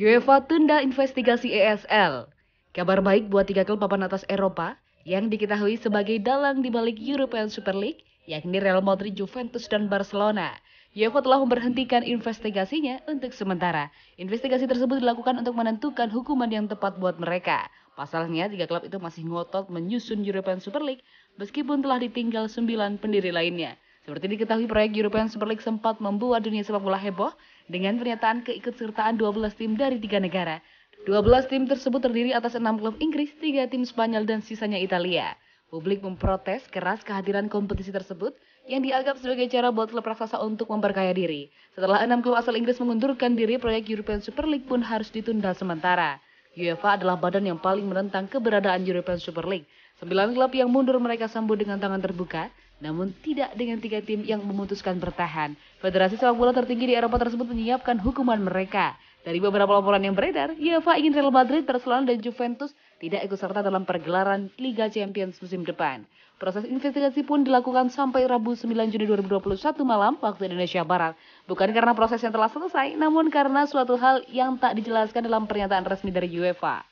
UEFA tunda investigasi ESL. Kabar baik buat tiga klub papan atas Eropa yang diketahui sebagai dalang di balik European Super League, yakni Real Madrid, Juventus, dan Barcelona. UEFA telah memberhentikan investigasinya untuk sementara. Investigasi tersebut dilakukan untuk menentukan hukuman yang tepat buat mereka. Pasalnya, tiga klub itu masih ngotot menyusun European Super League meskipun telah ditinggal 9 pendiri lainnya. Seperti diketahui, proyek European Super League sempat membuat dunia sepak bola heboh dengan pernyataan keikutsertaan 12 tim dari 3 negara. 12 tim tersebut terdiri atas 6 klub Inggris, 3 tim Spanyol, dan sisanya Italia. Publik memprotes keras kehadiran kompetisi tersebut yang dianggap sebagai cara buat klub raksasa untuk memperkaya diri. Setelah 6 klub asal Inggris mengundurkan diri, proyek European Super League pun harus ditunda sementara. UEFA adalah badan yang paling menentang keberadaan European Super League. 9 klub yang mundur mereka sambut dengan tangan terbuka, namun tidak dengan 3 tim yang memutuskan bertahan. Federasi sepak bola tertinggi di Eropa tersebut menyiapkan hukuman mereka. Dari beberapa laporan yang beredar, UEFA ingin Real Madrid, Barcelona, dan Juventus tidak ikut serta dalam pergelaran Liga Champions musim depan. Proses investigasi pun dilakukan sampai Rabu 9 Juni 2021 malam waktu Indonesia Barat. Bukan karena proses yang telah selesai, namun karena suatu hal yang tak dijelaskan dalam pernyataan resmi dari UEFA.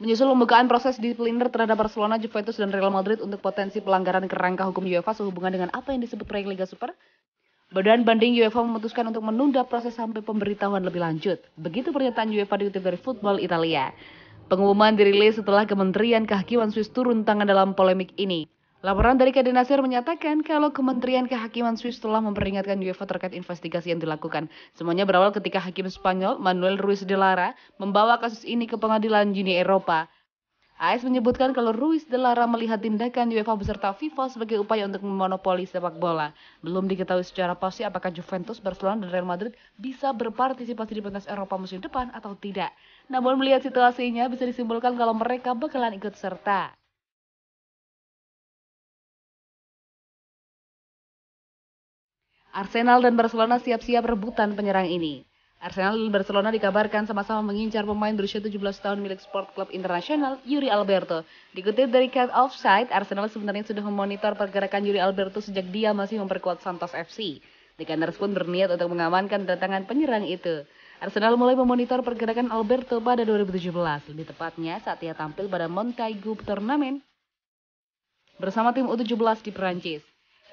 Menyusul pembukaan proses disipliner terhadap Barcelona, Juventus, dan Real Madrid untuk potensi pelanggaran kerangka hukum UEFA sehubungan dengan apa yang disebut proyek Liga Super, Badan Banding UEFA memutuskan untuk menunda proses sampai pemberitahuan lebih lanjut. Begitu pernyataan UEFA dikutip dari Football Italia. Pengumuman dirilis setelah Kementerian Kehakiman Swiss turun tangan dalam polemik ini. Laporan dari Kaden Nasir menyatakan kalau Kementerian Kehakiman Swiss telah memperingatkan UEFA terkait investigasi yang dilakukan. Semuanya berawal ketika Hakim Spanyol Manuel Ruiz de Lara membawa kasus ini ke pengadilan Uni Eropa. AS menyebutkan kalau Ruiz de Lara melihat tindakan UEFA beserta FIFA sebagai upaya untuk memonopoli sepak bola. Belum diketahui secara pasti apakah Juventus, Barcelona, dan Real Madrid bisa berpartisipasi di pentas Eropa musim depan atau tidak. Namun melihat situasinya bisa disimpulkan kalau mereka bakalan ikut serta. Arsenal dan Barcelona siap-siap rebutan penyerang ini. Arsenal dan Barcelona dikabarkan sama-sama mengincar pemain berusia 17 tahun milik Sport Club Internasional, Yuri Alberto. Dikutip dari The Offside, Arsenal sebenarnya sudah memonitor pergerakan Yuri Alberto sejak dia masih memperkuat Santos FC. The Gunners pun berniat untuk mengamankan kedatangan penyerang itu. Arsenal mulai memonitor pergerakan Alberto pada 2017, lebih tepatnya saat ia tampil pada Montaigu Tournament bersama tim U17 di Perancis.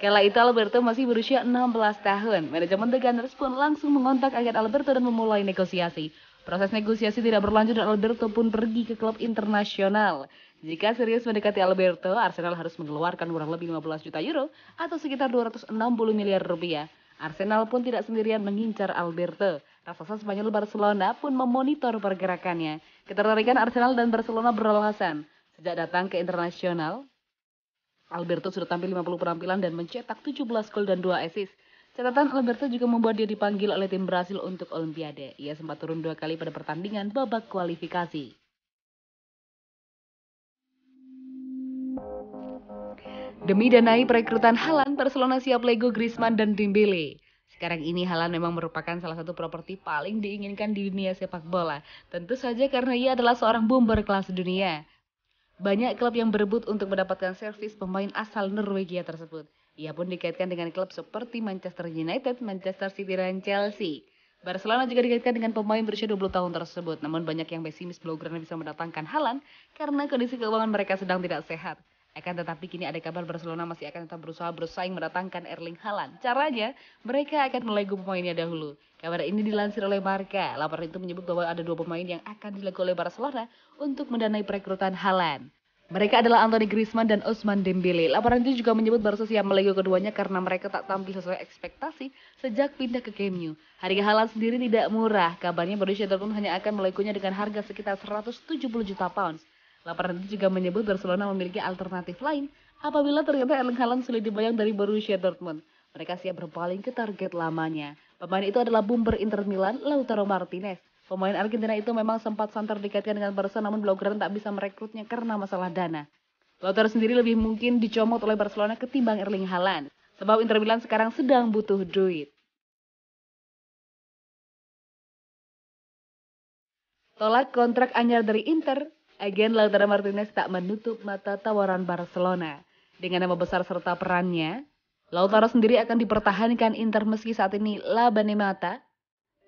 Kala itu Alberto masih berusia 16 tahun. Manajemen The Gunners pun langsung mengontak agen Alberto dan memulai negosiasi. Proses negosiasi tidak berlanjut dan Alberto pun pergi ke klub internasional. Jika serius mendekati Alberto, Arsenal harus mengeluarkan kurang lebih 15 juta euro atau sekitar 260 miliar rupiah. Arsenal pun tidak sendirian mengincar Alberto. Raksasa Spanyol Barcelona pun memonitor pergerakannya. Ketertarikan Arsenal dan Barcelona beralasan sejak datang ke internasional. Alberto sudah tampil 50 penampilan dan mencetak 17 gol dan 2 assist. Catatan Alberto juga membuat dia dipanggil oleh tim Brasil untuk Olimpiade. Ia sempat turun 2 kali pada pertandingan babak kualifikasi. Demi danai perekrutan Haaland, Barcelona siap lego Griezmann dan Dembélé. Sekarang ini Haaland memang merupakan salah satu properti paling diinginkan di dunia sepak bola. Tentu saja karena ia adalah seorang bomber kelas dunia. Banyak klub yang berebut untuk mendapatkan servis pemain asal Norwegia tersebut. Ia pun dikaitkan dengan klub seperti Manchester United, Manchester City, dan Chelsea. Barcelona juga dikaitkan dengan pemain berusia 20 tahun tersebut. Namun banyak yang pesimis Blaugrana bisa mendatangkan Haaland karena kondisi keuangan mereka sedang tidak sehat. Akan tetapi kini ada kabar Barcelona masih akan tetap bersaing mendatangkan Erling Haaland. Caranya, mereka akan melego pemainnya dahulu. Kabar ini dilansir oleh Marca. Laporan itu menyebut bahwa ada 2 pemain yang akan dilego oleh Barcelona untuk mendanai perekrutan Haaland. Mereka adalah Anthony Griezmann dan Ousmane Dembélé. Laporan itu juga menyebut Barca siap melego keduanya karena mereka tak tampil sesuai ekspektasi sejak pindah ke Camp Nou. Harga Haaland sendiri tidak murah. Kabarnya Borussia Dortmund hanya akan melegonya dengan harga sekitar 170 juta pounds. Laporan itu juga menyebut Barcelona memiliki alternatif lain apabila ternyata Erling Haaland sulit dibayang dari Borussia Dortmund. Mereka siap berpaling ke target lamanya. Pemain itu adalah bomber Inter Milan, Lautaro Martinez. Pemain Argentina itu memang sempat santer dikaitkan dengan Barca, namun Blaugrana tak bisa merekrutnya karena masalah dana. Lautaro sendiri lebih mungkin dicomot oleh Barcelona ketimbang Erling Haaland, sebab Inter Milan sekarang sedang butuh duit. Tolak kontrak anyar dari Inter, agen Lautaro Martinez tak menutup mata tawaran Barcelona. Dengan nama besar serta perannya, Lautaro sendiri akan dipertahankan Inter meski saat ini La Bene Mata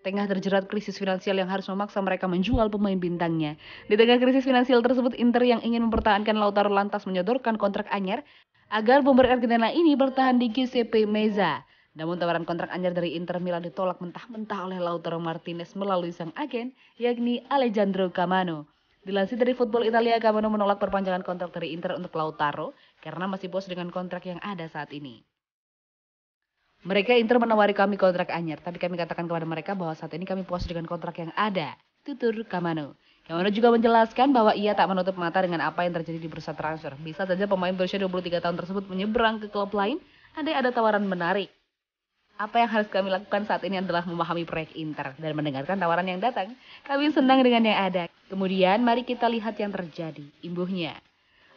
tengah terjerat krisis finansial yang harus memaksa mereka menjual pemain bintangnya. Di tengah krisis finansial tersebut, Inter yang ingin mempertahankan Lautaro lantas menyodorkan kontrak anyar agar pemberi Argentina ini bertahan di Giuseppe Meazza. Namun tawaran kontrak anyar dari Inter Milan ditolak mentah-mentah oleh Lautaro Martinez melalui sang agen, yakni Alejandro Camano. Dilansir dari Football Italia, Camano menolak perpanjangan kontrak dari Inter untuk Lautaro karena masih puas dengan kontrak yang ada saat ini. Mereka Inter menawari kami kontrak anyar, tapi kami katakan kepada mereka bahwa saat ini kami puas dengan kontrak yang ada, tutur Camano. Camano juga menjelaskan bahwa ia tak menutup mata dengan apa yang terjadi di bursa transfer. Bisa saja pemain berusia 23 tahun tersebut menyeberang ke klub lain, andai ada tawaran menarik. Apa yang harus kami lakukan saat ini adalah memahami proyek Inter dan mendengarkan tawaran yang datang. Kami senang dengan yang ada. Kemudian mari kita lihat yang terjadi, imbuhnya.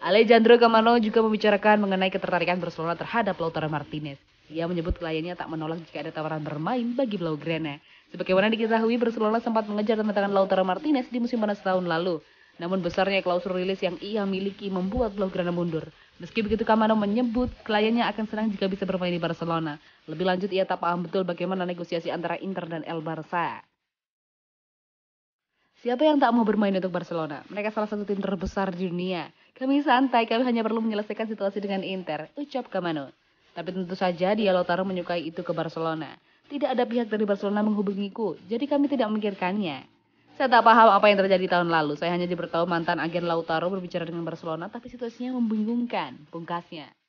Alejandro Camano juga membicarakan mengenai ketertarikan Barcelona terhadap Lautaro Martinez. Ia menyebut kliennya tak menolak jika ada tawaran bermain bagi Blaugrana. Sebagaimana diketahui, Barcelona sempat mengejar tanda tangan Lautaro Martinez di musim panas tahun lalu. Namun besarnya klausul rilis yang ia miliki membuat Blaugrana mundur. Meski begitu, Camano menyebut kliennya akan senang jika bisa bermain di Barcelona. Lebih lanjut, ia tak paham betul bagaimana negosiasi antara Inter dan El Barça. Siapa yang tak mau bermain untuk Barcelona? Mereka salah satu tim terbesar di dunia. Kami santai, kami hanya perlu menyelesaikan situasi dengan Inter, ucap Camano. Tapi tentu saja dia Lautaro menyukai itu ke Barcelona. Tidak ada pihak dari Barcelona menghubungiku, jadi kami tidak memikirkannya. Saya tak paham apa yang terjadi tahun lalu. Saya hanya diberitahu mantan agen Lautaro berbicara dengan Barcelona, tapi situasinya membingungkan, pungkasnya.